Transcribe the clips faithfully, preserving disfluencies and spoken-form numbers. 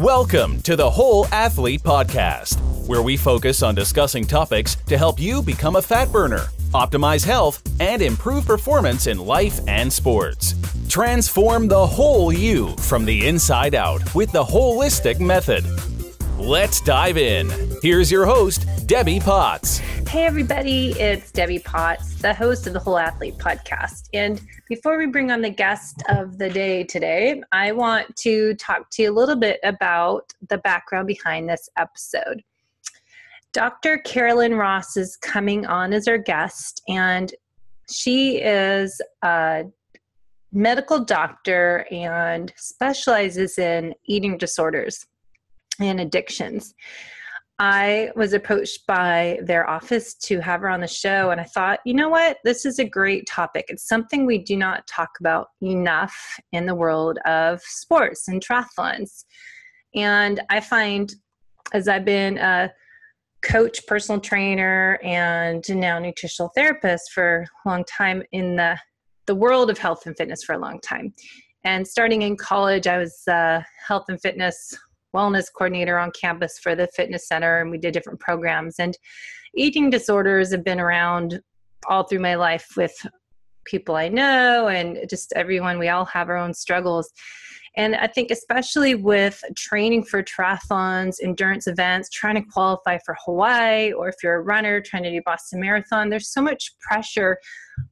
Welcome to the Whole Athlete Podcast, where we focus on discussing topics to help you become a fat burner, optimize health, and improve performance in life and sports. Transform the whole you from the inside out with the holistic method. Let's dive in. Here's your host, Debbie Potts. Hey everybody, it's Debbie Potts, the host of the Whole Athlete Podcast. And before we bring on the guest of the day today, I want to talk to you a little bit about the background behind this episode. Doctor Carolyn Ross is coming on as our guest, and she is a medical doctor and specializes in eating disorders and addictions. I was approached by their office to have her on the show, and I thought, you know what? This is a great topic. It's something we do not talk about enough in the world of sports and triathlons. And I find, as I've been a coach, personal trainer, and now nutritional therapist for a long time in the, the world of health and fitness for a long time. And starting in college, I was a health and fitness wellness coordinator on campus for the fitness center, and we did different programs, and eating disorders have been around all through my life with people I know and just everyone. We all have our own struggles. And I think especially with training for triathlons, endurance events, trying to qualify for Hawaii, or if you're a runner trying to do Boston Marathon, there's so much pressure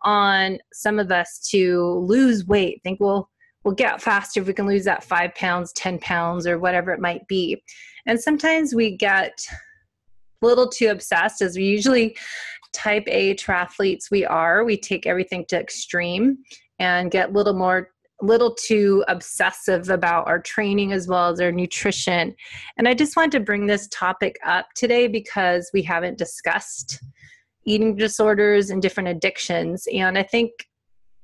on some of us to lose weight. Think, well, we'll get faster if we can lose that five pounds, ten pounds, or whatever it might be. And sometimes we get a little too obsessed, as we usually type A triathletes we are. We take everything to extreme and get a little more, little too obsessive about our training as well as our nutrition. And I just wanted to bring this topic up today because we haven't discussed eating disorders and different addictions. And I think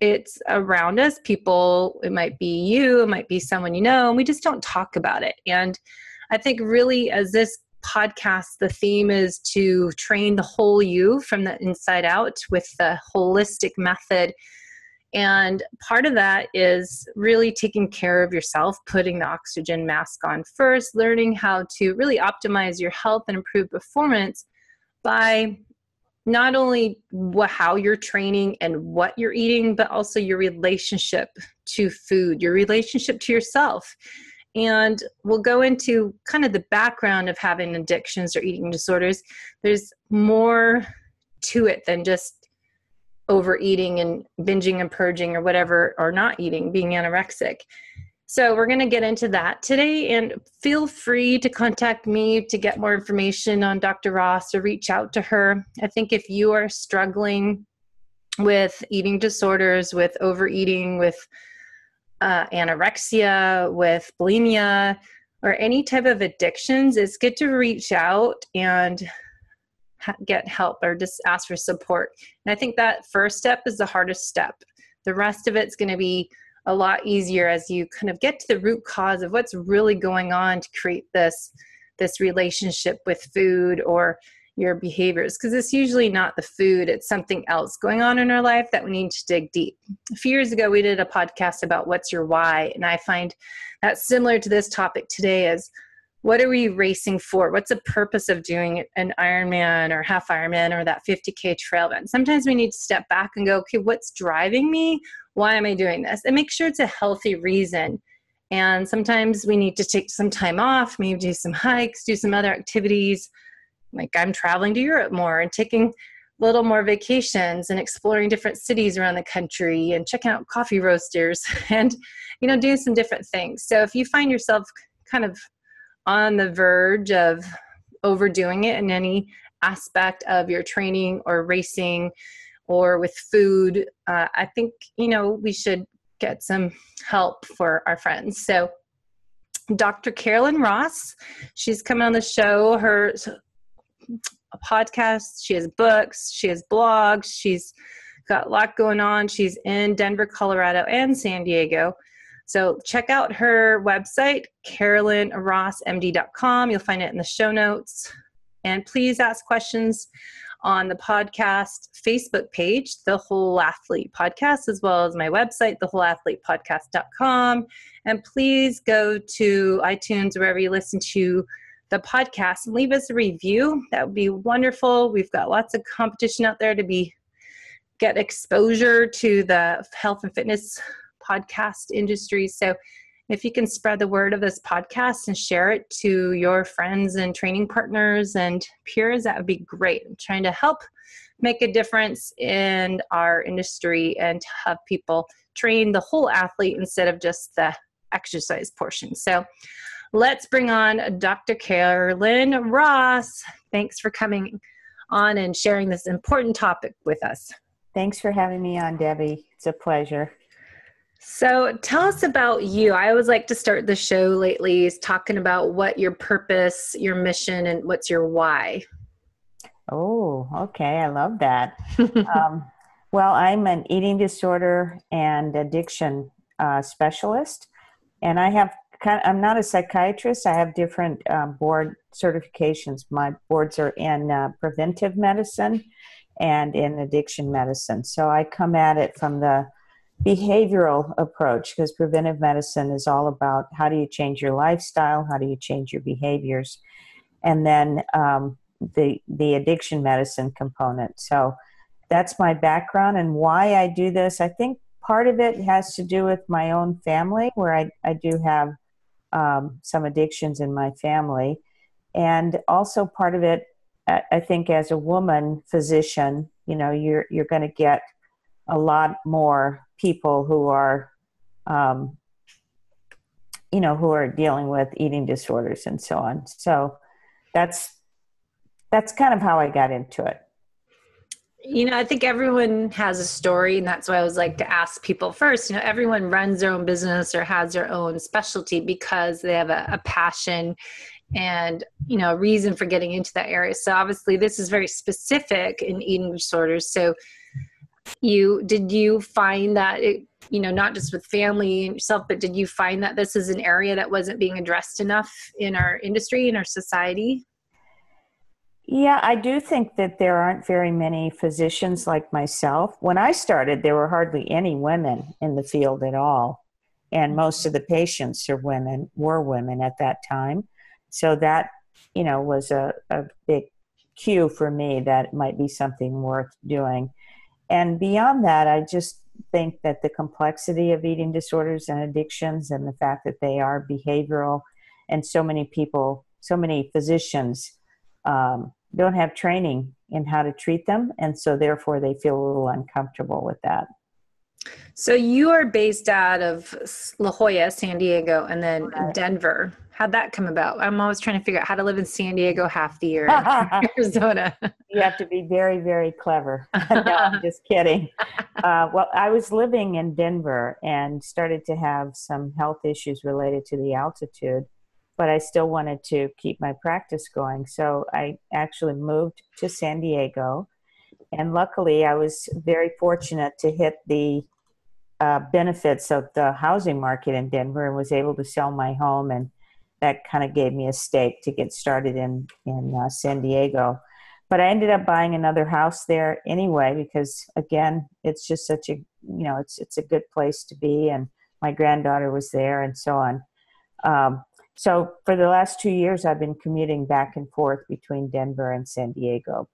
it's around us, people. It might be you, it might be someone you know, and we just don't talk about it. And I think really, as this podcast, the theme is to train the whole you from the inside out with the holistic method. And part of that is really taking care of yourself, putting the oxygen mask on first, learning how to really optimize your health and improve performance by not only how you're training and what you're eating, but also your relationship to food, your relationship to yourself. And we'll go into kind of the background of having addictions or eating disorders. There's more to it than just overeating and binging and purging or whatever, or not eating, being anorexic. So we're going to get into that today, and feel free to contact me to get more information on Doctor Ross or reach out to her. I think if you are struggling with eating disorders, with overeating, with uh, anorexia, with bulimia, or any type of addictions, it's good to reach out and ha- get help or just ask for support. And I think that first step is the hardest step. The rest of it's going to be a lot easier as you kind of get to the root cause of what's really going on to create this, this relationship with food or your behaviors. Because it's usually not the food, it's something else going on in our life that we need to dig deep. A few years ago, we did a podcast about what's your why. And I find that's similar to this topic today is, what are we racing for? What's the purpose of doing an Ironman or half Ironman or that fifty K trail event? Sometimes we need to step back and go, okay, what's driving me? Why am I doing this? And make sure it's a healthy reason. And sometimes we need to take some time off, maybe do some hikes, do some other activities. Like I'm traveling to Europe more and taking a little more vacations and exploring different cities around the country and checking out coffee roasters and, you know, doing some different things. So if you find yourself kind of on the verge of overdoing it in any aspect of your training or racing or with food, uh, I think, you know, we should get some help for our friends. So Doctor Carolyn Ross, she's coming on the show. Her podcast, she has books, she has blogs, she's got a lot going on. She's in Denver, Colorado, and San Diego. So check out her website, carolyn ross m d dot com. You'll find it in the show notes. And please ask questions on the podcast Facebook page, The Whole Athlete Podcast, as well as my website, the whole athlete podcast dot com. And please go to iTunes, wherever you listen to the podcast, and leave us a review. That would be wonderful. We've got lots of competition out there to be get exposure to the health and fitness podcast industry. So if you can spread the word of this podcast and share it to your friends and training partners and peers, that would be great. I'm trying to help make a difference in our industry and have people train the whole athlete instead of just the exercise portion. So let's bring on Doctor Carolyn Ross. Thanks for coming on and sharing this important topic with us. Thanks for having me on, Debbie. It's a pleasure. So tell us about you. I always like to start the show lately is talking about what your purpose, your mission, and what's your why. Oh, okay. I love that. um, well, I'm an eating disorder and addiction uh, specialist, and I have kind of, I'm not a psychiatrist. I have different uh, board certifications. My boards are in uh, preventive medicine and in addiction medicine. So I come at it from the behavioral approach, because preventive medicine is all about how do you change your lifestyle, how do you change your behaviors, and then um, the the addiction medicine component. So that's my background and why I do this. I think part of it has to do with my own family, where I, I do have um, some addictions in my family, and also part of it, I think, as a woman physician, you know, you're you're going to get a lot more people who are, um, you know, who are dealing with eating disorders and so on. So that's, that's kind of how I got into it. You know, I think everyone has a story, and that's why I always like to ask people first. You know, everyone runs their own business or has their own specialty because they have a, a passion and, you know, a reason for getting into that area. So obviously this is very specific in eating disorders. So You did you find that, it, you know, not just with family and yourself, but did you find that this is an area that wasn't being addressed enough in our industry, in our society? Yeah, I do think that there aren't very many physicians like myself. When I started, there were hardly any women in the field at all. And most of the patients are women, were women at that time. So that, you know, was a, a big cue for me that it might be something worth doing. And beyond that, I just think that the complexity of eating disorders and addictions, and the fact that they are behavioral, and so many people, so many physicians um, don't have training in how to treat them. And so therefore they feel a little uncomfortable with that. So you are based out of La Jolla, San Diego, and then right. Denver. How'd that come about? I'm always trying to figure out how to live in San Diego half the year in Arizona. You have to be very, very clever. No, I'm just kidding. Uh, well, I was living in Denver and started to have some health issues related to the altitude, but I still wanted to keep my practice going. So I actually moved to San Diego, and luckily I was very fortunate to hit the uh, benefits of the housing market in Denver and was able to sell my home, and that kind of gave me a stake to get started in, in uh, San Diego. But I ended up buying another house there anyway, because again, it's just such a, you know, it's, it's a good place to be. And my granddaughter was there and so on. Um, so for the last two years, I've been commuting back and forth between Denver and San Diego.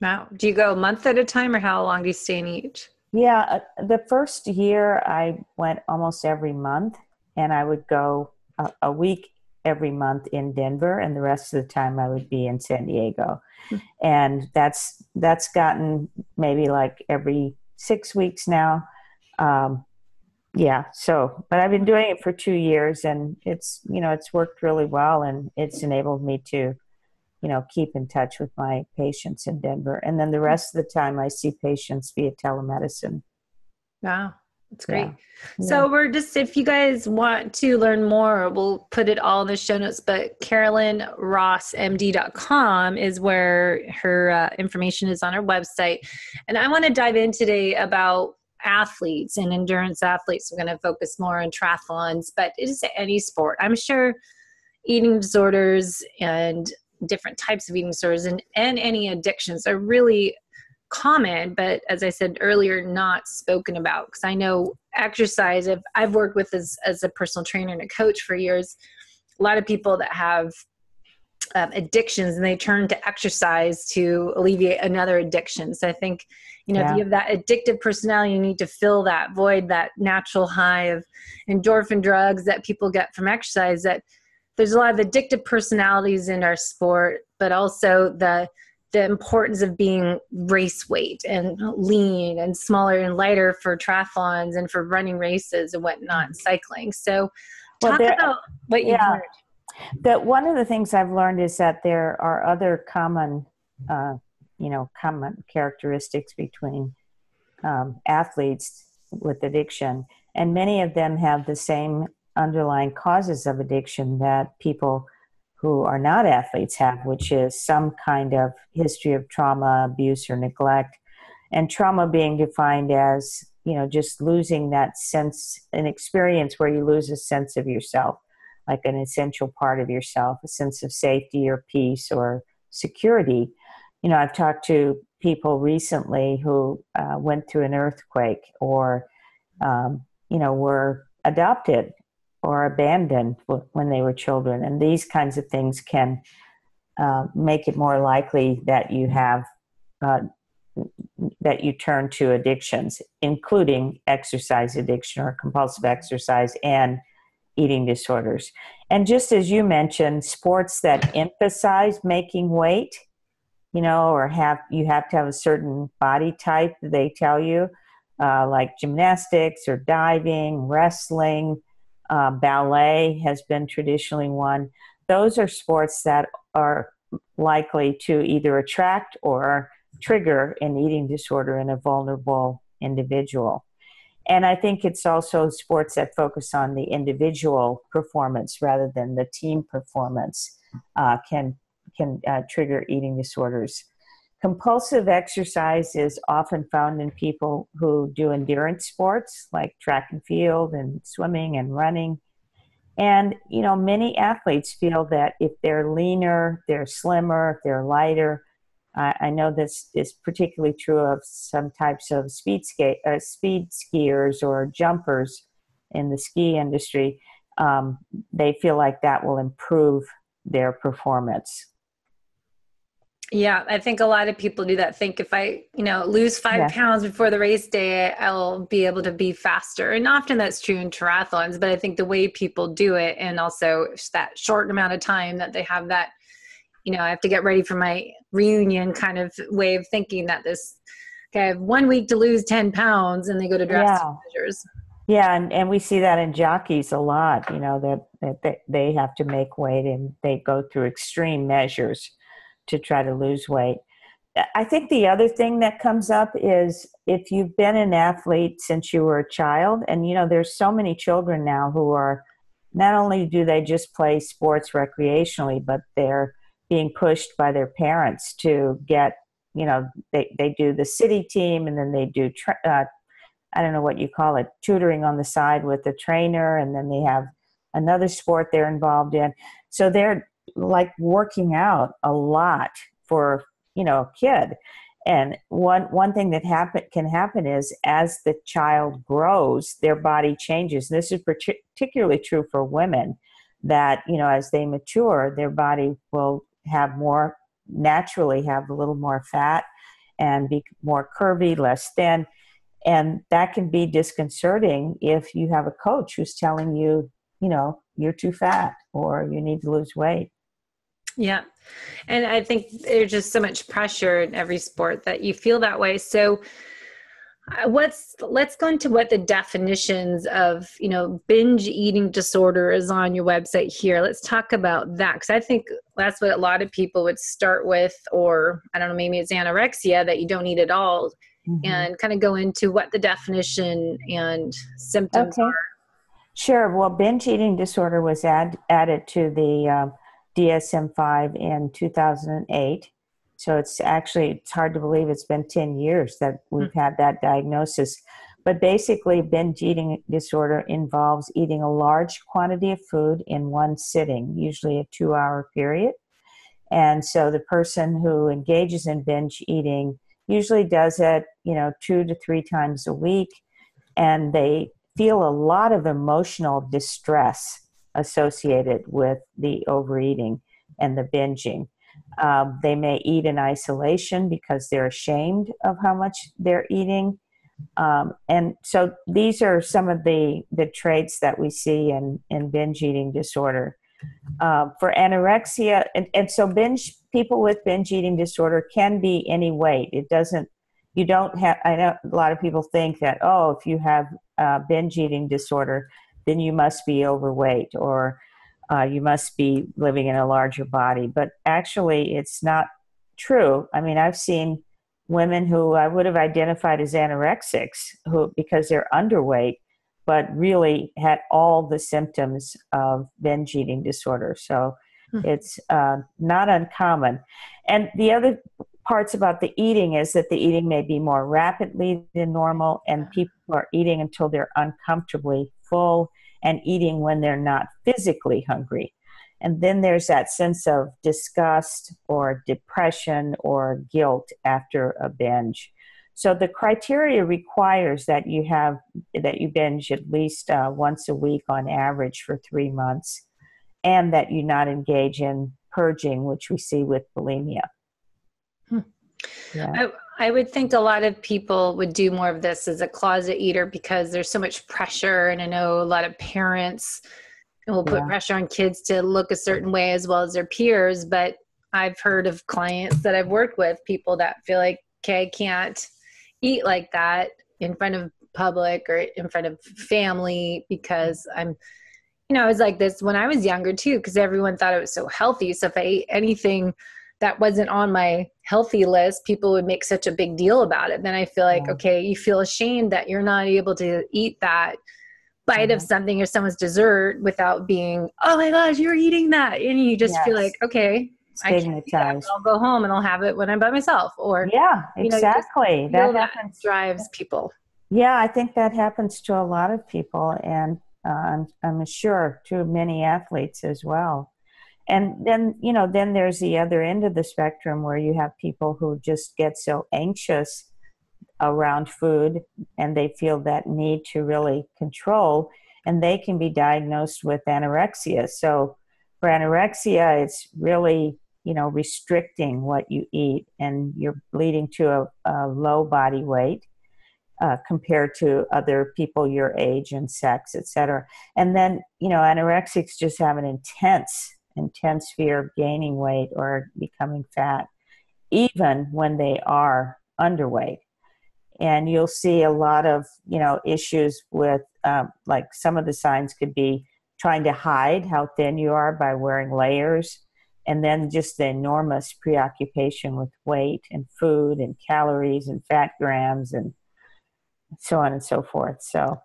Wow. Do you go a month at a time, or how long do you stay in each? Yeah. Uh, the first year I went almost every month, and I would go a, a week every month in Denver, and the rest of the time I would be in San Diego. And that's, that's gotten maybe like every six weeks now. Um, yeah. So, but I've been doing it for two years and it's, you know, it's worked really well, and it's enabled me to, you know, keep in touch with my patients in Denver. And then the rest of the time I see patients via telemedicine. Wow. That's great. Yeah. So yeah. We're just, if you guys want to learn more, we'll put it all in the show notes, but carolyn ross m d dot com is where her uh, information is on her website. And I want to dive in today about athletes and endurance athletes. We're going to focus more on triathlons, but it is any sport. I'm sure eating disorders and different types of eating disorders and, and any addictions are really common, but as I said earlier, not spoken about. Because I know exercise, I've, I've worked with as, as a personal trainer and a coach for years, a lot of people that have um, addictions, and they turn to exercise to alleviate another addiction. So I think, you know, yeah. if you have that addictive personality, you need to fill that void, that natural high of endorphin drugs that people get from exercise. That there's a lot of addictive personalities in our sport, but also the the importance of being race weight and lean and smaller and lighter for triathlons and for running races and whatnot, cycling. So well, talk there, about what you yeah, heard. That one of the things I've learned is that there are other common, uh, you know, common characteristics between um, athletes with addiction. And many of them have the same underlying causes of addiction that people who are not athletes have, which is some kind of history of trauma, abuse, or neglect. And trauma being defined as, you know, just losing that sense, an experience where you lose a sense of yourself, like an essential part of yourself, a sense of safety or peace or security. You know, I've talked to people recently who uh, went through an earthquake or, um, you know, were adopted or abandoned when they were children. And these kinds of things can uh, make it more likely that you have, uh, that you turn to addictions, including exercise addiction or compulsive exercise and eating disorders. And just as you mentioned, sports that emphasize making weight, you know, or have, you have to have a certain body type, they tell you, uh, like gymnastics or diving, wrestling, Uh, ballet has been traditionally one. Those are sports that are likely to either attract or trigger an eating disorder in a vulnerable individual. And I think it's also sports that focus on the individual performance rather than the team performance uh, can, can uh, trigger eating disorders. Compulsive exercise is often found in people who do endurance sports like track and field and swimming and running. And, you know, many athletes feel that if they're leaner, they're slimmer, if they're lighter. Uh, I know this is particularly true of some types of speed, skate, uh, speed skiers or jumpers in the ski industry. Um, they feel like that will improve their performance. Yeah, I think a lot of people do that. Think if I, you know, lose five yeah. pounds before the race day, I'll be able to be faster. And often that's true in triathlons, but I think the way people do it, and also that short amount of time that they have that, you know, I have to get ready for my reunion kind of way of thinking that this, okay, I have one week to lose ten pounds, and they go to drastic yeah. measures. Yeah, and, and we see that in jockeys a lot, you know, that, that they have to make weight and they go through extreme measures to try to lose weight. I think the other thing that comes up is if you've been an athlete since you were a child, and you know, there's so many children now who are, not only do they just play sports recreationally, but they're being pushed by their parents to get, you know, they, they do the city team and then they do, tra- uh, I don't know what you call it, tutoring on the side with the trainer, and then they have another sport they're involved in. So they're like working out a lot for, you know, a kid. And one, one thing that happen, can happen is as the child grows, their body changes. This is particularly true for women that, you know, as they mature, their body will have more, naturally have a little more fat and be more curvy, less thin. And that can be disconcerting if you have a coach who's telling you, you know, you're too fat or you need to lose weight. Yeah. And I think there's just so much pressure in every sport that you feel that way. So what's, let's go into what the definitions of, you know, binge eating disorder is on your website here. Let's talk about that, because I think that's what a lot of people would start with, or I don't know, maybe it's anorexia that you don't eat at all, mm-hmm. and kind of go into what the definition and symptoms okay. are. Sure. Well, binge eating disorder was add, added to the uh, D S M five in two thousand eight. So it's actually, it's hard to believe it's been ten years that we've had that diagnosis. But basically, binge eating disorder involves eating a large quantity of food in one sitting, usually a two hour period. And so the person who engages in binge eating usually does it, you know, two to three times a week, and they feel a lot of emotional distress associated with the overeating and the binging. Um, they may eat in isolation because they're ashamed of how much they're eating. Um, and so these are some of the, the traits that we see in, in binge eating disorder. Uh, for anorexia, and, and so binge people with binge eating disorder can be any weight. It doesn't, you don't have, I know a lot of people think that, oh, if you have uh, binge eating disorder, then you must be overweight, or uh, you must be living in a larger body. But actually, it's not true. I mean, I've seen women who I would have identified as anorexics who, because they're underweight, but really had all the symptoms of binge eating disorder. So mm-hmm. it's uh, not uncommon. And the other parts about the eating is that the eating may be more rapidly than normal, and people are eating until they're uncomfortably full and eating when they're not physically hungry. And then there's that sense of disgust or depression or guilt after a binge. So the criteria requires that you have, that you binge at least uh, once a week on average for three months, and that you not engage in purging, which we see with bulimia. Hmm. Yeah. I, I would think a lot of people would do more of this as a closet eater because there's so much pressure. And I know a lot of parents will put yeah. pressure on kids to look a certain way as well as their peers. But I've heard of clients that I've worked with, people that feel like, okay, I can't eat like that in front of public or in front of family because I'm, you know, I was like this when I was younger too, because everyone thought it was so healthy. So if I ate anything that wasn't on my healthy list, people would make such a big deal about it. Then I feel like, yeah. okay, you feel ashamed that you're not able to eat that bite mm-hmm. of something or someone's dessert without being, oh my gosh, you're eating that. And you just yes. feel like, okay, I can't eat that. I'll go home and I'll have it when I'm by myself. Or yeah, exactly. You know, you that happens. That drives people. Yeah. I think that happens to a lot of people. And uh, I'm, I'm sure to many athletes as well. And then, you know, then there's the other end of the spectrum where you have people who just get so anxious around food and they feel that need to really control, and they can be diagnosed with anorexia. So for anorexia, it's really, you know, restricting what you eat, and you're leading to a, a low body weight uh, compared to other people your age and sex, et cetera. And then, you know, anorexics just have an intense intense fear of gaining weight or becoming fat, even when they are underweight. And you'll see a lot of, you know, issues with um, like some of the signs could be trying to hide how thin you are by wearing layers, and then just the enormous preoccupation with weight and food and calories and fat grams and so on and so forth. So,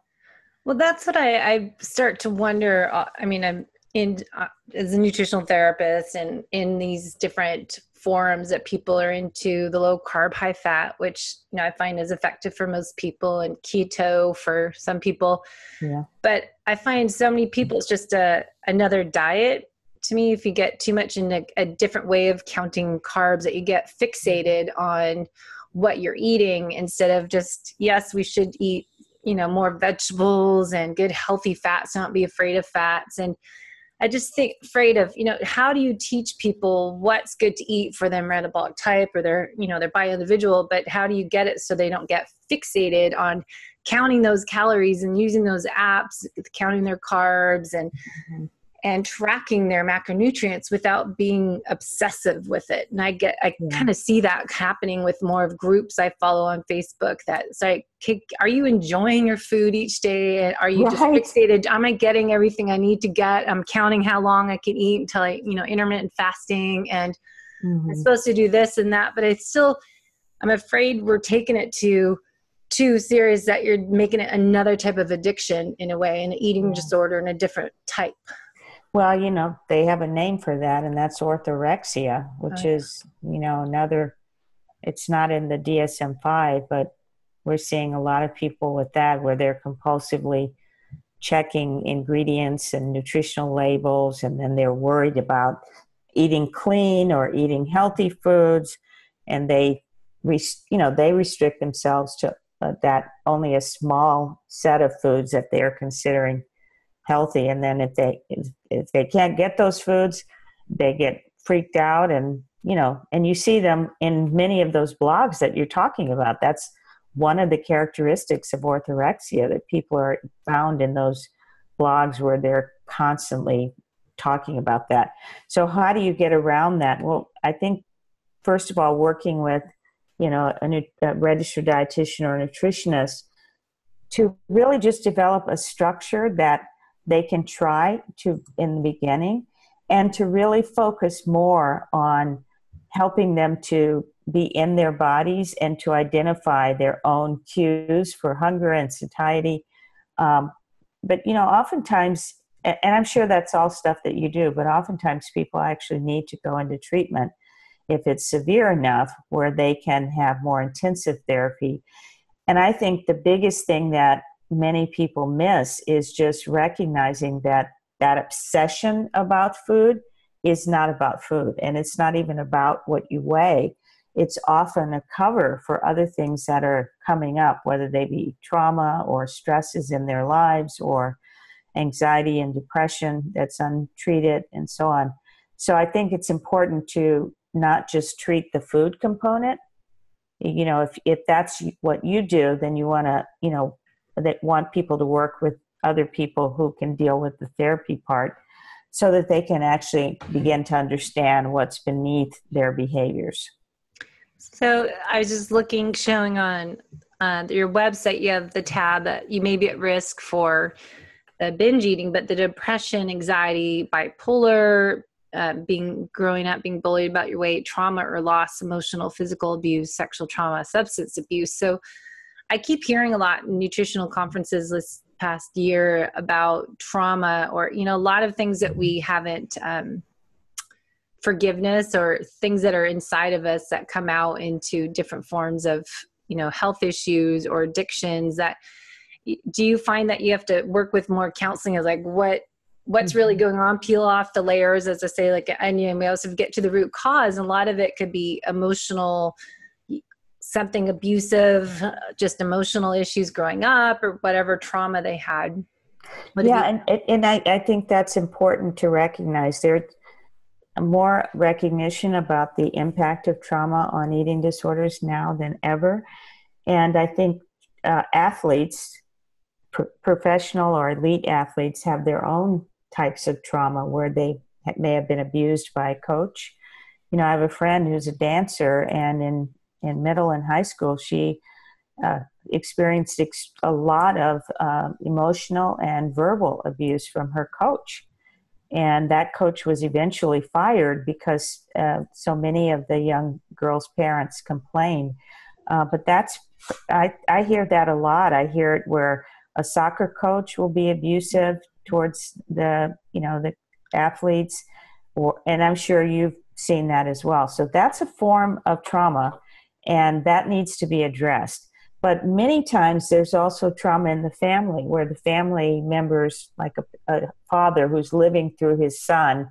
well, that's what I, I start to wonder. I mean, I'm, in uh, as a nutritional therapist and in these different forums that people are into, the low carb, high fat, which, you know, I find is effective for most people, and keto for some people. Yeah. But I find so many people, it's just a, another diet to me. If you get too much in a, a different way of counting carbs, that you get fixated on what you're eating instead of just, yes, we should eat, you know, more vegetables and good healthy fats, not be afraid of fats. And I just think afraid of, you know, how do you teach people what's good to eat for their metabolic type or their, you know, their bio individual, but how do you get it so they don't get fixated on counting those calories and using those apps, counting their carbs and, mm-hmm. and tracking their macronutrients without being obsessive with it. And I get, I yeah. kind of see that happening with more of groups I follow on Facebook that it's like, are you enjoying your food each day? And are you right. just fixated? Am I getting everything I need to get? I'm counting how long I can eat until I, you know, intermittent fasting, and mm-hmm. I'm supposed to do this and that, but I still, I'm afraid we're taking it to too serious that you're making it another type of addiction in a way, an eating yeah. disorder and a different type. Well, you know, they have a name for that, and that's orthorexia, which oh, yeah. is, you know, another, it's not in the D S M five, but we're seeing a lot of people with that where they're compulsively checking ingredients and nutritional labels, and then they're worried about eating clean or eating healthy foods, and they, you know, they restrict themselves to uh, that only a small set of foods that they are considering healthy. And then if they if they can't get those foods, they get freaked out, and you know, and you see them in many of those blogs that you're talking about. That's one of the characteristics of orthorexia, that people are found in those blogs where they're constantly talking about that. So how do you get around that? Well, I think first of all, working with, you know, a, a registered dietitian or a nutritionist to really just develop a structure that they can try to in the beginning, and to really focus more on helping them to be in their bodies and to identify their own cues for hunger and satiety. Um, but, you know, oftentimes, and I'm sure that's all stuff that you do, but oftentimes people actually need to go into treatment if it's severe enough where they can have more intensive therapy. And I think the biggest thing that many people miss is just recognizing that that obsession about food is not about food, and it's not even about what you weigh. It's often a cover for other things that are coming up, whether they be trauma or stresses in their lives or anxiety and depression that's untreated and so on. So I think it's important to not just treat the food component. You know, if, if that's what you do, then you want to, you know, that want people to work with other people who can deal with the therapy part so that they can actually begin to understand what's beneath their behaviors. So I was just looking, showing on uh, your website, you have the tab that you may be at risk for the binge eating, but the depression, anxiety, bipolar, uh, being growing up, being bullied about your weight, trauma or loss, emotional, physical abuse, sexual trauma, substance abuse. So I keep hearing a lot in nutritional conferences this past year about trauma, or, you know, a lot of things that we haven't, um, forgiveness, or things that are inside of us that come out into different forms of, you know, health issues or addictions. That do you find that you have to work with more counseling as like, what, what's really going on? Peel off the layers, as I say, like an onion. We also get to the root cause. And a lot of it could be emotional, something abusive, just emotional issues growing up or whatever trauma they had. What yeah. You- and and I, I think that's important to recognize. There more recognition about the impact of trauma on eating disorders now than ever. And I think uh, athletes, pro- professional or elite athletes, have their own types of trauma where they may have been abused by a coach. You know, I have a friend who's a dancer, and in, in middle and high school, she uh, experienced ex- a lot of uh, emotional and verbal abuse from her coach. And that coach was eventually fired because uh, so many of the young girls' parents complained. Uh, but that's, I, I hear that a lot. I hear it where a soccer coach will be abusive towards the, you know, the athletes, or, and I'm sure you've seen that as well. So that's a form of trauma, and that needs to be addressed. But many times there's also trauma in the family, where the family members, like a, a father who's living through his son,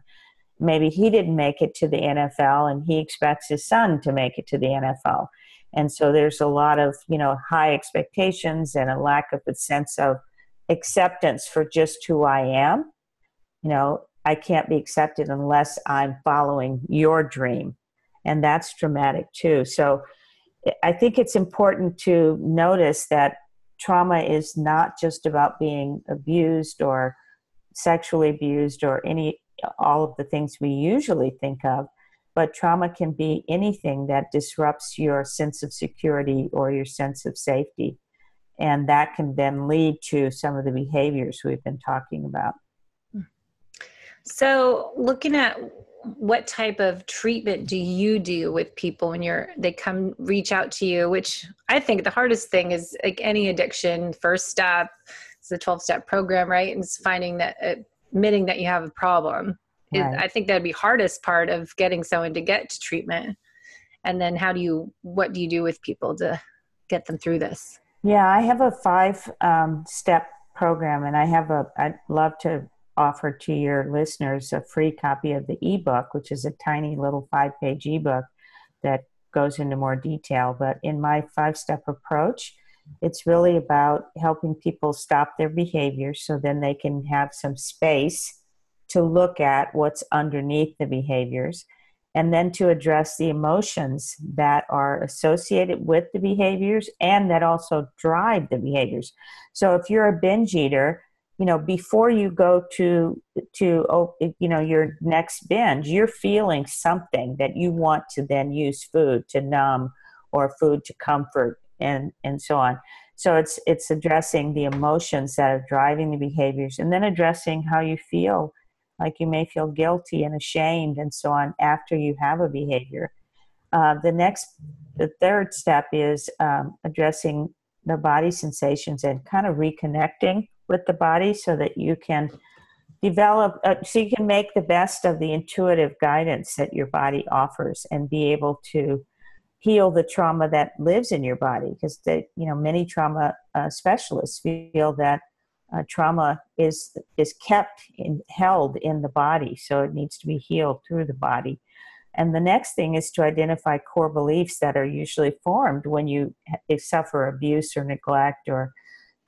maybe he didn't make it to the N F L and he expects his son to make it to the N F L. And so there's a lot of, you know, high expectations and a lack of a sense of acceptance for just who I am. You know, I can't be accepted unless I'm following your dream. And that's traumatic too. So I think it's important to notice that trauma is not just about being abused or sexually abused or any, all of the things we usually think of, but trauma can be anything that disrupts your sense of security or your sense of safety. And that can then lead to some of the behaviors we've been talking about. So looking at what type of treatment do you do with people when you're, they come reach out to you, which I think the hardest thing is, like any addiction, first step, it's the twelve step program, right? And it's finding that, admitting that you have a problem. Right. Is, I think that'd be hardest part of getting someone to get to treatment. And then how do you, what do you do with people to get them through this? Yeah, I have a five um, step program, and I have a, I'd love to offer to your listeners a free copy of the ebook, which is a tiny little five-page ebook that goes into more detail. But in my five-step approach, it's really about helping people stop their behavior so then they can have some space to look at what's underneath the behaviors, and then to address the emotions that are associated with the behaviors and that also drive the behaviors. So if you're a binge eater, you know, before you go to, to you know, your next binge, you're feeling something that you want to then use food to numb or food to comfort and, and so on. So it's, it's addressing the emotions that are driving the behaviors, and then addressing how you feel. Like you may feel guilty and ashamed and so on after you have a behavior. Uh, the next, the third step is um, addressing the body sensations and kind of reconnecting with the body so that you can develop, uh, so you can make the best of the intuitive guidance that your body offers and be able to heal the trauma that lives in your body. Because they, you know, many trauma uh, specialists feel that Uh, trauma is is kept and held in the body, so it needs to be healed through the body. And the next thing is to identify core beliefs that are usually formed when you suffer abuse or neglect, or,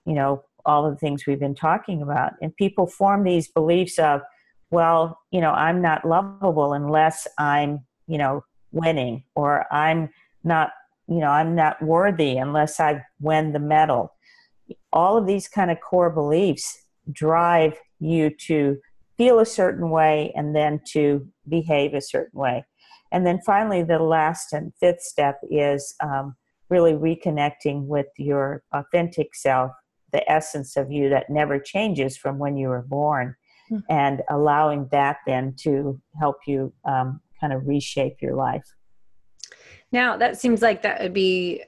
you know, all of the things we've been talking about. And people form these beliefs of, well, you know, I'm not lovable unless I'm, you know, winning, or I'm not, you know, I'm not worthy unless I win the medal. All of these kind of core beliefs drive you to feel a certain way and then to behave a certain way. And then finally, the last and fifth step is um, really reconnecting with your authentic self, the essence of you that never changes from when you were born, mm-hmm. and allowing that then to help you um, kind of reshape your life. Now, that seems like that would be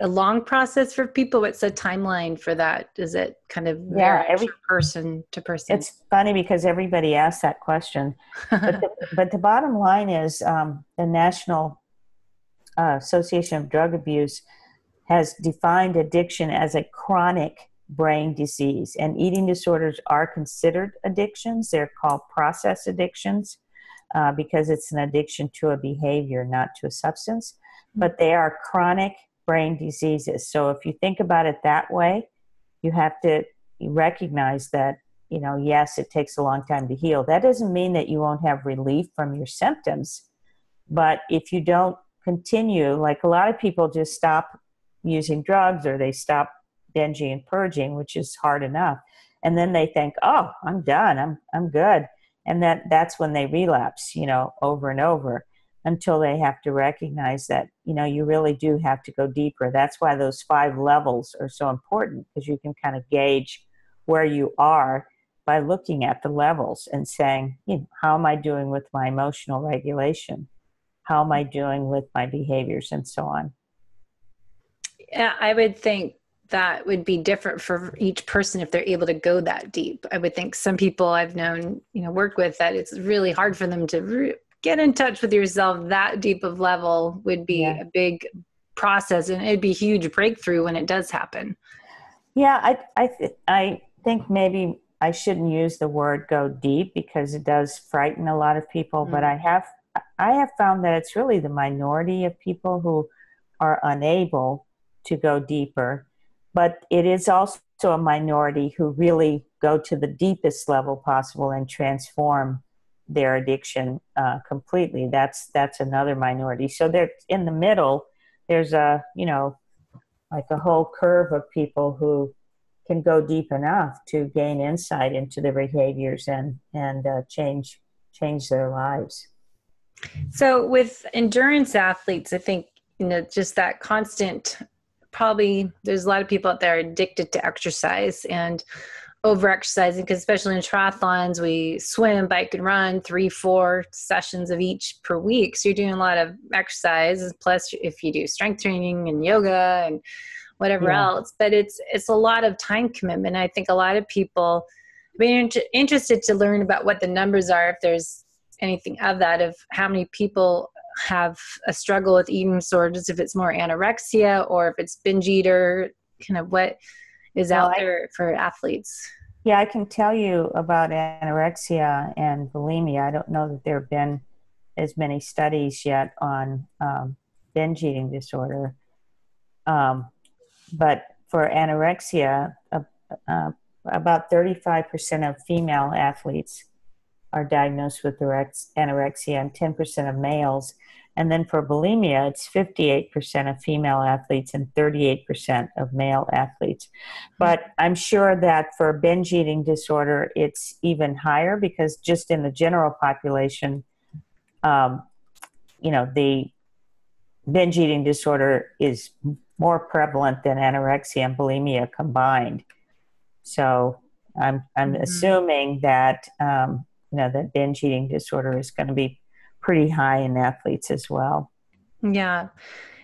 a long process for people. What's the timeline for that? Is it kind of yeah, every person to person? It's funny because everybody asks that question. But, the, but the bottom line is um, the National uh, Association of Drug Abuse has defined addiction as a chronic brain disease, and eating disorders are considered addictions. They're called process addictions uh, because it's an addiction to a behavior, not to a substance. But they are chronic brain diseases. So if you think about it that way, you have to recognize that, you know, yes, it takes a long time to heal. That doesn't mean that you won't have relief from your symptoms. But if you don't continue, like a lot of people just stop using drugs, or they stop binging and purging, which is hard enough. And then they think, oh, I'm done. I'm, I'm good. And that, that's when they relapse, you know, over and over, until they have to recognize that, you know, you really do have to go deeper. That's why those five levels are so important, because you can kind of gauge where you are by looking at the levels and saying, you know, how am I doing with my emotional regulation? How am I doing with my behaviors, and so on? Yeah, I would think that would be different for each person if they're able to go that deep. I would think some people I've known, you know, worked with, that it's really hard for them to re- get in touch with yourself. That deep of level would be yeah. a big process, and it'd be a huge breakthrough when it does happen. Yeah. I, I, th- I think maybe I shouldn't use the word go deep, because it does frighten a lot of people, mm-hmm. but I have, I have found that it's really the minority of people who are unable to go deeper, but it is also a minority who really go to the deepest level possible and transform their addiction uh, completely. That's, that's another minority. So they're in the middle. There's a, you know, like a whole curve of people who can go deep enough to gain insight into their behaviors and, and uh, change, change their lives. So with endurance athletes, I think, you know, just that constant, probably there's a lot of people out there addicted to exercise and over exercising, because especially in triathlons, we swim, bike, and run three, four sessions of each per week. So you're doing a lot of exercise, plus if you do strength training and yoga and whatever yeah. else, but it's, it's a lot of time commitment. I think a lot of people have been inter- interested to learn about what the numbers are, if there's anything of that, of how many people have a struggle with eating disorders, if it's more anorexia or if it's binge eater, kind of what is out well, I, there for athletes. Yeah, I can tell you about anorexia and bulimia. I don't know that there have been as many studies yet on um, binge eating disorder. Um, but for anorexia, uh, uh, about thirty-five percent of female athletes are diagnosed with anorexia and ten percent of males. And then for bulimia, it's fifty-eight percent of female athletes and thirty-eight percent of male athletes. But I'm sure that for binge eating disorder, it's even higher because just in the general population, um, you know, the binge eating disorder is more prevalent than anorexia and bulimia combined. So I'm, I'm mm-hmm. assuming that, um, you know, that binge eating disorder is going to be pretty high in athletes as well. Yeah.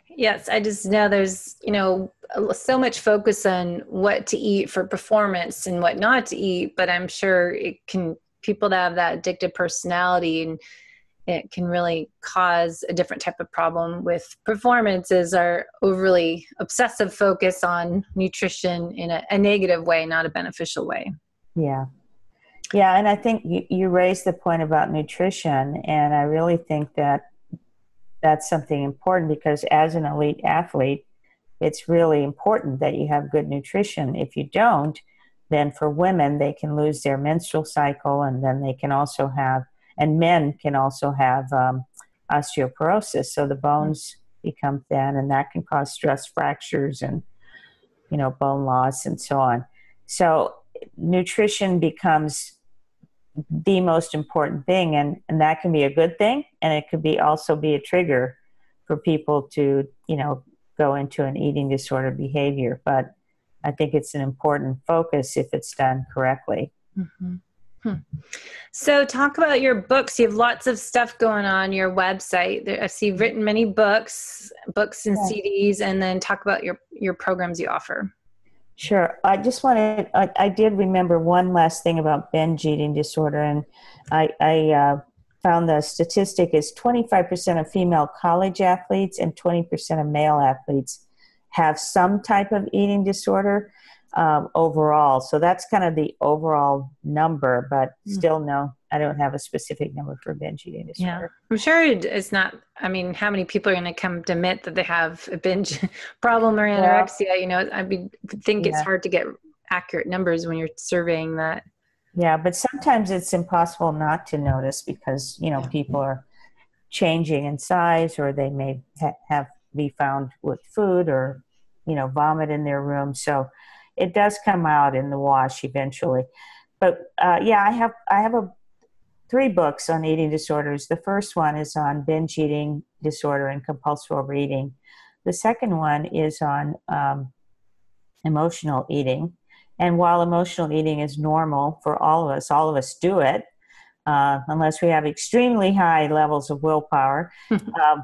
Yes. I just know there's, you know, so much focus on what to eat for performance and what not to eat, but I'm sure it can, people that have that addictive personality, and it can really cause a different type of problem with performance, is our overly obsessive focus on nutrition in a, a negative way, not a beneficial way. Yeah. Yeah, and I think you, you raised the point about nutrition, and I really think that that's something important, because as an elite athlete, it's really important that you have good nutrition. If you don't, then for women, they can lose their menstrual cycle, and then they can also have, and men can also have um, osteoporosis, so the bones become thin, and that can cause stress fractures and, you know, bone loss and so on. So nutrition becomes the most important thing, and, and that can be a good thing, and it could be also be a trigger for people to, you know, go into an eating disorder behavior. But I think it's an important focus if it's done correctly. Mm-hmm. Hmm. So talk about your books. You have lots of stuff going on your website. There, I see you've written many books, books and yeah. C Ds, and then talk about your, your programs you offer. Sure. I just wanted, I, I did remember one last thing about binge eating disorder, and I, I uh, found the statistic is twenty-five percent of female college athletes and twenty percent of male athletes have some type of eating disorder um, overall. So that's kind of the overall number, but mm. still no, I don't have a specific number for binge eating disorder. Yeah. I'm sure it's not, I mean, how many people are going to come to admit that they have a binge problem or anorexia? Well, you know, I mean, think yeah. it's hard to get accurate numbers when you're surveying that. Yeah. But sometimes it's impossible not to notice because, you know, people are changing in size, or they may ha- have be found with food, or, you know, vomit in their room. So it does come out in the wash eventually. But uh, yeah, I have, I have a, three books on eating disorders. The first one is on binge eating disorder and compulsive overeating. The second one is on um, emotional eating. And while emotional eating is normal for all of us, all of us do it, uh, unless we have extremely high levels of willpower, um,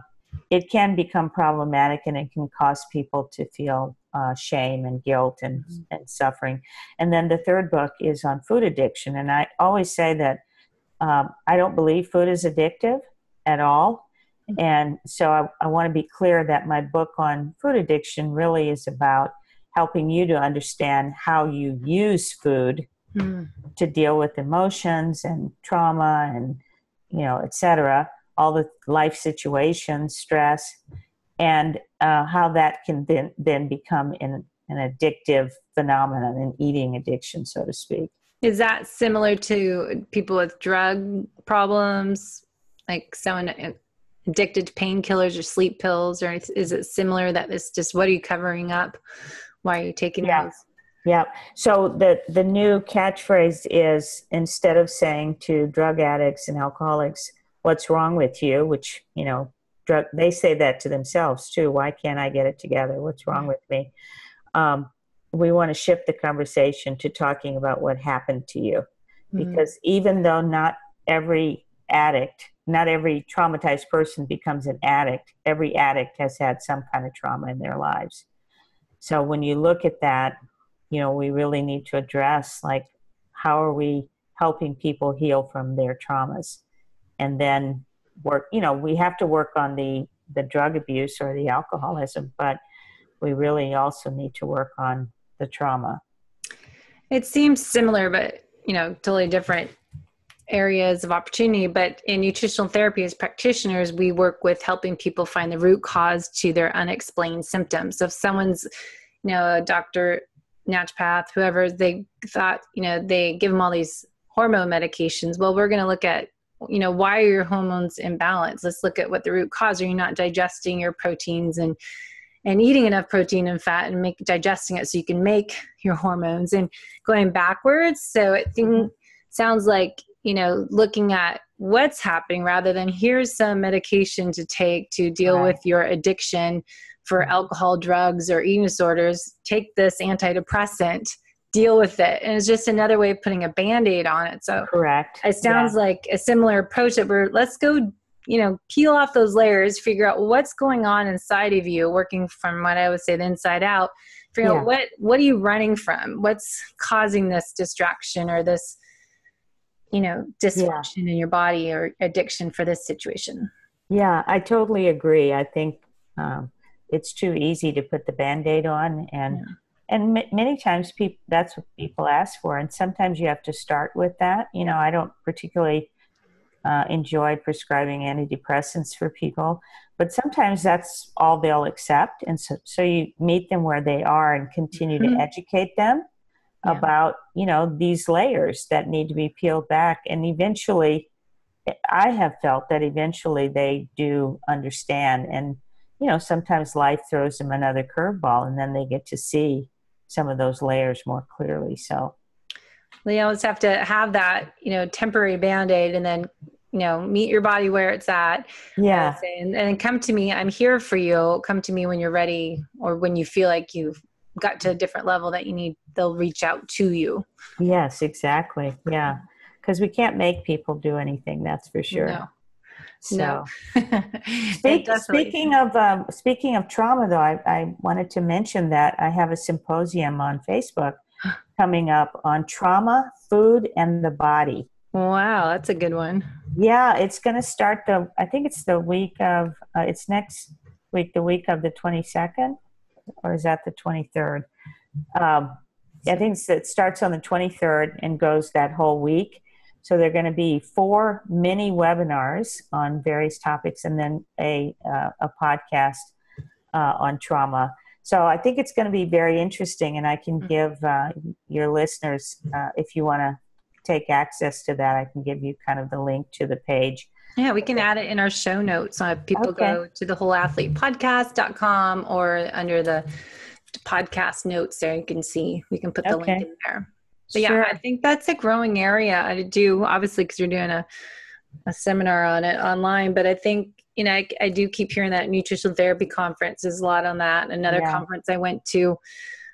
it can become problematic, and it can cause people to feel uh, shame and guilt and, mm-hmm. and suffering. And then the third book is on food addiction. And I always say that Um, I don't believe food is addictive at all. And so I, I want to be clear that my book on food addiction really is about helping you to understand how you use food mm. to deal with emotions and trauma and, you know, et cetera, all the life situations, stress, and uh, how that can then, then become an, an addictive phenomenon, an eating addiction, so to speak. Is that similar to people with drug problems, like someone addicted to painkillers or sleep pills, or is it similar that it's just, what are you covering up? Why are you taking yeah. those? Yeah. So the, the new catchphrase is, instead of saying to drug addicts and alcoholics, what's wrong with you, which, you know, drug, they say that to themselves too. Why can't I get it together? What's wrong with me? Um, we want to shift the conversation to talking about what happened to you. Because mm-hmm. even though not every addict, not every traumatized person becomes an addict, every addict has had some kind of trauma in their lives. So when you look at that, you know, we really need to address, like, how are we helping people heal from their traumas? And then work, you know, we have to work on the, the drug abuse or the alcoholism, but we really also need to work on the trauma. It seems similar, but, you know, totally different areas of opportunity. But in nutritional therapy as practitioners, we work with helping people find the root cause to their unexplained symptoms. So if someone's, you know, a doctor, naturopath, whoever, they thought, you know, they give them all these hormone medications. Well, we're going to look at, you know, why are your hormones imbalanced? Let's look at what the root cause. Are you not digesting your proteins and and eating enough protein and fat and make, digesting it so you can make your hormones? And going backwards. So it think, sounds like, you know, looking at what's happening rather than here's some medication to take to deal right. with your addiction for alcohol, drugs, or eating disorders. Take this antidepressant, deal with it. And it's just another way of putting a Band-Aid on it. So correct. It sounds yeah. like a similar approach that we're, let's go, you know, peel off those layers, figure out what's going on inside of you, working from what I would say the inside out, figure yeah. out what, what are you running from? What's causing this distraction or this, you know, dysfunction yeah. in your body or addiction for this situation? Yeah, I totally agree. I think um, it's too easy to put the Band-Aid on and, yeah. and m- many times people, that's what people ask for. And sometimes you have to start with that. You know, I don't particularly Uh, enjoy prescribing antidepressants for people, but sometimes that's all they'll accept. And so, so you meet them where they are and continue mm-hmm. to educate them yeah. about, you know, these layers that need to be peeled back. And eventually I have felt that eventually they do understand. And, you know, sometimes life throws them another curveball and then they get to see some of those layers more clearly. So they always have to have that, you know, temporary Band-Aid and then, you know, meet your body where it's at. Yeah. And, and come to me. I'm here for you. Come to me when you're ready or when you feel like you've got to a different level that you need. They'll reach out to you. Yes, exactly. Yeah. Because we can't make people do anything. That's for sure. No. So no. Speak, speaking of um, speaking of trauma, though, I, I wanted to mention that I have a symposium on Facebook coming up on trauma, food, and the body. Wow, that's a good one. Yeah, it's going to start the, I think it's the week of, uh, it's next week, the week of the twenty-second, or is that the twenty-third? Um, I think it's, it starts on the twenty-third and goes that whole week. So there are going to be four mini webinars on various topics and then a, uh, a podcast uh, on trauma. So I think it's going to be very interesting, and I can give uh, your listeners, uh, if you want to take access to that, I can give you kind of the link to the page. Yeah, we can add it in our show notes. Uh, people okay. go to the whole athlete podcast dot com or under the podcast notes there, you can see, we can put the okay. link in there. But yeah, sure. I think that's a growing area. I do, obviously, because you're doing a, a seminar on it online, but I think, you know, I, I do keep hearing that nutritional therapy conference is a lot on that. Another yeah. conference I went to,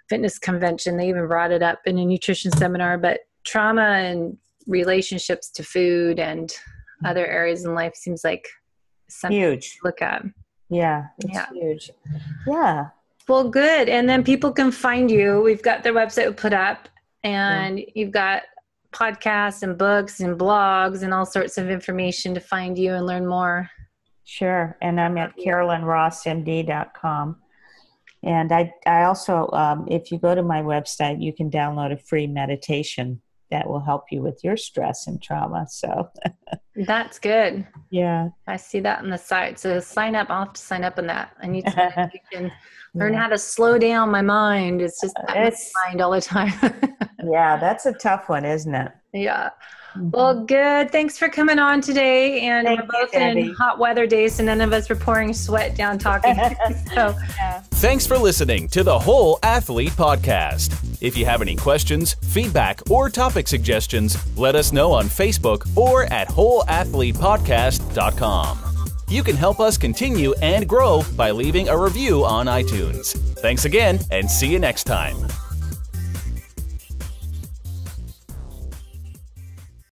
fitness convention, they even brought it up in a nutrition seminar, but trauma and relationships to food and other areas in life seems like something huge to look at. Yeah. It's yeah. huge. Yeah. Well, good. And then people can find you. We've got their website we put up and yeah. you've got podcasts and books and blogs and all sorts of information to find you and learn more. Sure. And I'm at carolyn ross m d dot com. And I, I also, um, if you go to my website, you can download a free meditation that will help you with your stress and trauma. So that's good. Yeah. I see that on the site. So sign up. I'll have to sign up on that. I need to meditation. Learn yeah. how to slow down my mind. It's just it's, my mind all the time. Yeah. That's a tough one, isn't it? Yeah. Well, good. Thanks for coming on today. And Thank we're both you, in hot weather days, so none of us were pouring sweat down talking. so, yeah. Thanks for listening to the Whole Athlete Podcast. If you have any questions, feedback, or topic suggestions, let us know on Facebook or at whole athlete podcast dot com. You can help us continue and grow by leaving a review on iTunes. Thanks again, and see you next time.